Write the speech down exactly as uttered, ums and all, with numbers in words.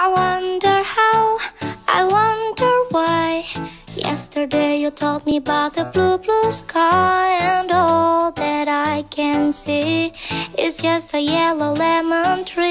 I wonder how, I wonder why. Yesterday you told me about the blue, blue sky, and all that I can see is just a yellow lemon tree.